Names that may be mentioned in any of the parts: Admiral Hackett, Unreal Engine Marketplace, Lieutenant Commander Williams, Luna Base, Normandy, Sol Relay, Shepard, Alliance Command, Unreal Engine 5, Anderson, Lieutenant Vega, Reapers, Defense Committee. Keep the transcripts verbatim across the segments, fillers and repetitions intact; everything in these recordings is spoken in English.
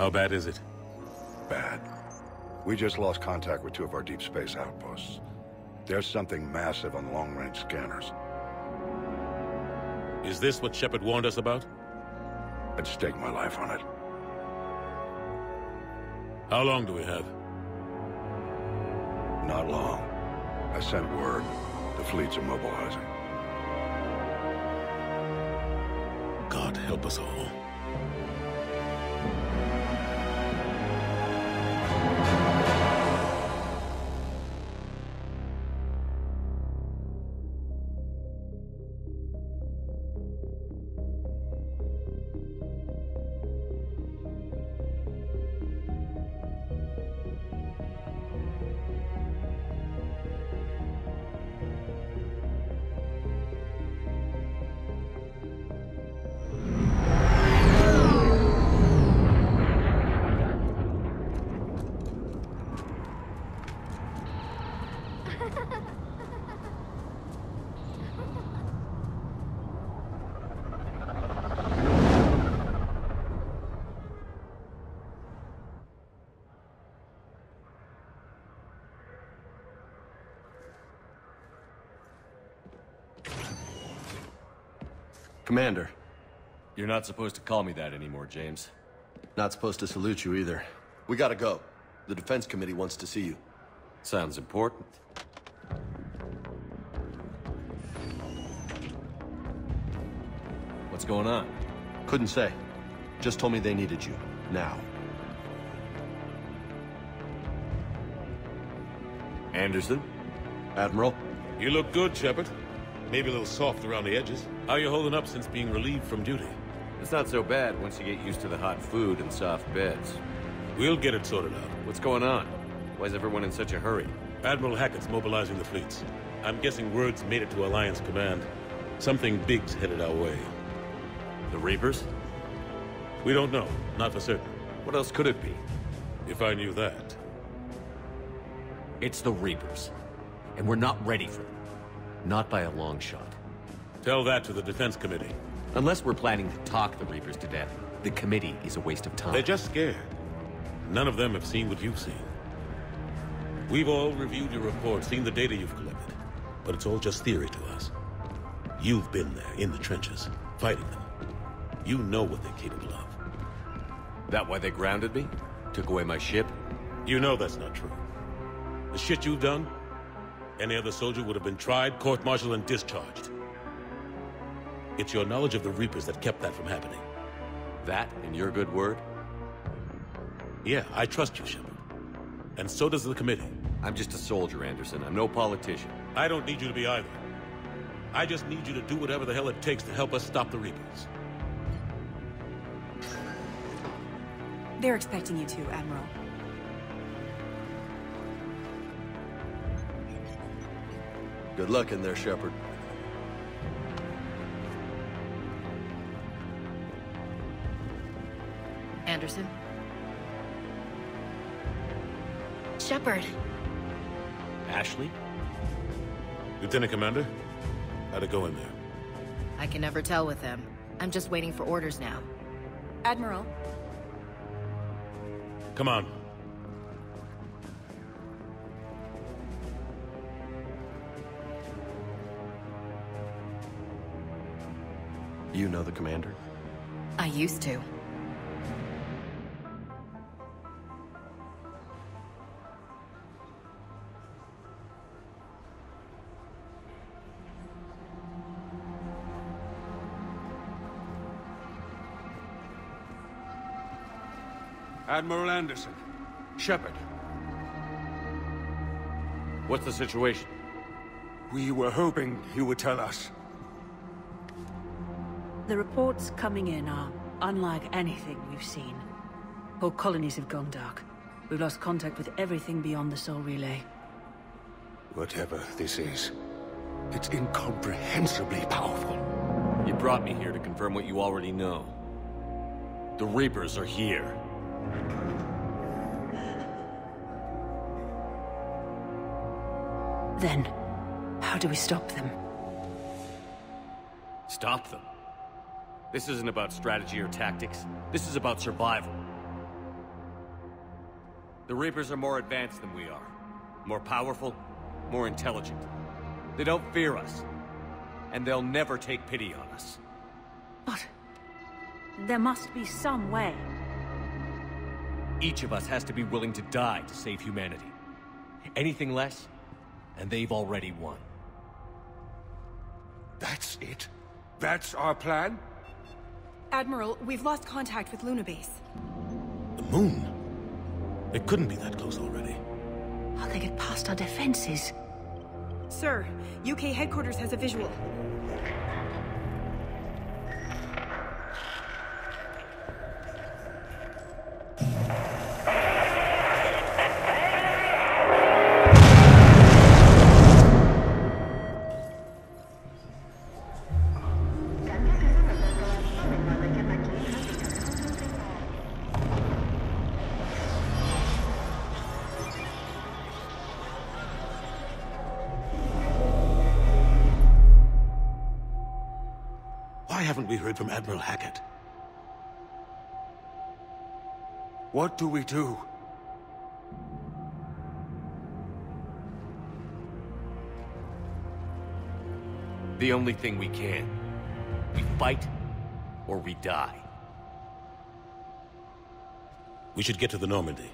How bad is it? Bad. We just lost contact with two of our deep space outposts. There's something massive on long-range scanners. Is this what Shepard warned us about? I'd stake my life on it. How long do we have? Not long. I sent word. The fleets are mobilizing. God help us all. Commander. You're not supposed to call me that anymore, James. Not supposed to salute you either. We gotta go. The Defense Committee wants to see you. Sounds important. What's going on? Couldn't say. Just told me they needed you. Now. Anderson? Admiral? You look good, Shepard. Maybe a little soft around the edges. How are you holding up since being relieved from duty? It's not so bad once you get used to the hot food and soft beds. We'll get it sorted out. What's going on? Why is everyone in such a hurry? Admiral Hackett's mobilizing the fleets. I'm guessing word's made it to Alliance Command. Something big's headed our way. The Reapers? We don't know. Not for certain. What else could it be? If I knew that. It's the Reapers. And we're not ready for them. Not by a long shot. Tell that to the Defense Committee. Unless we're planning to talk the Reapers to death, the committee is a waste of time. They're just scared. None of them have seen what you've seen. We've all reviewed your report, seen the data you've collected. But it's all just theory to us. You've been there, in the trenches, fighting them. You know what they're capable of. That why they grounded me? Took away my ship? You know that's not true. The shit you've done? Any other soldier would have been tried, court-martialed, and discharged. It's your knowledge of the Reapers that kept that from happening. That, in your good word? Yeah, I trust you, Shepard. And so does the committee. I'm just a soldier, Anderson. I'm no politician. I don't need you to be either. I just need you to do whatever the hell it takes to help us stop the Reapers. They're expecting you to, Admiral. Good luck in there, Shepard. Anderson? Shepard. Ashley? Lieutenant Commander? How'd it go in there? I can never tell with them. I'm just waiting for orders now. Admiral. Come on. You know the commander? I used to. Admiral Anderson. Shepard. What's the situation? We were hoping you would tell us. The reports coming in are unlike anything we've seen. Whole colonies have gone dark. We've lost contact with everything beyond the Sol Relay. Whatever this is, it's incomprehensibly powerful. You brought me here to confirm what you already know. The Reapers are here. Then, how do we stop them? Stop them? This isn't about strategy or tactics. This is about survival. The Reapers are more advanced than we are. More powerful, more intelligent. They don't fear us. And they'll never take pity on us. But there must be some way. Each of us has to be willing to die to save humanity. Anything less, and they've already won. That's it? That's our plan? Admiral, we've lost contact with Luna Base. The moon? It couldn't be that close already. How'd they get past our defenses? Sir, U K headquarters has a visual. We heard from Admiral Hackett. What do we do? The only thing we can. We fight, or we die. We should get to the Normandy.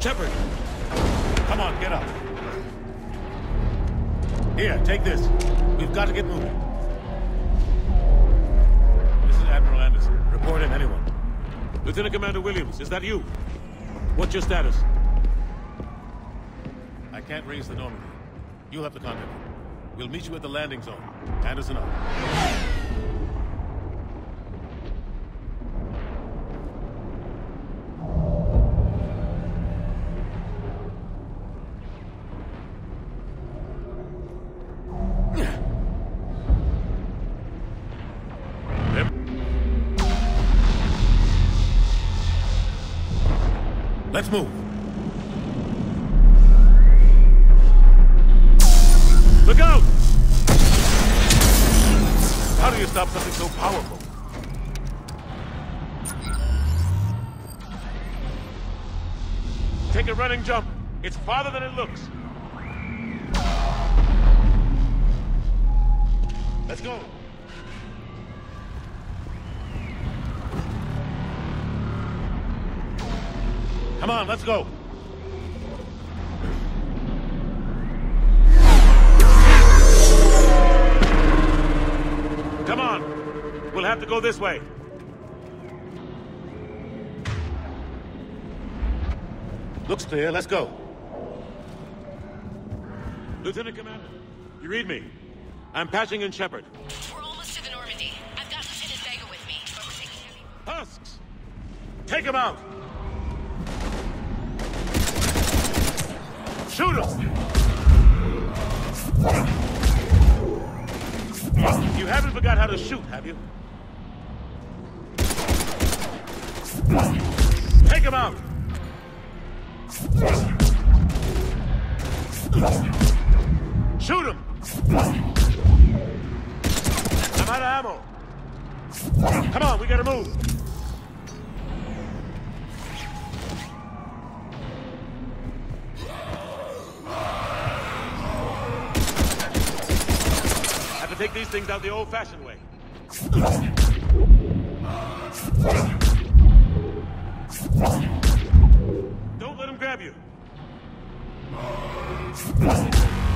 Shepard! Come on, get up. Here, take this. We've got to get moving. This is Admiral Anderson. Report in, anyone. Lieutenant Commander Williams, is that you? What's your status? I can't raise the Normandy. You'll have to contact me. We'll meet you at the landing zone. Anderson out. Let's move. Look out! How do you stop something so powerful? Take a running jump. It's farther than it looks. Let's go. Come on, let's go! Come on! We'll have to go this way. Looks clear, let's go. Lieutenant Commander, you read me? I'm patching in Shepard. We're almost to the Normandy. I've got Lieutenant Vega with me, but we're taking heavy... Husks! Take him out! Shoot him! You haven't forgot how to shoot, have you? Take him out! Shoot him! I'm out of ammo! Come on, we gotta move! Take these things out the old-fashioned way. Don't let them grab you.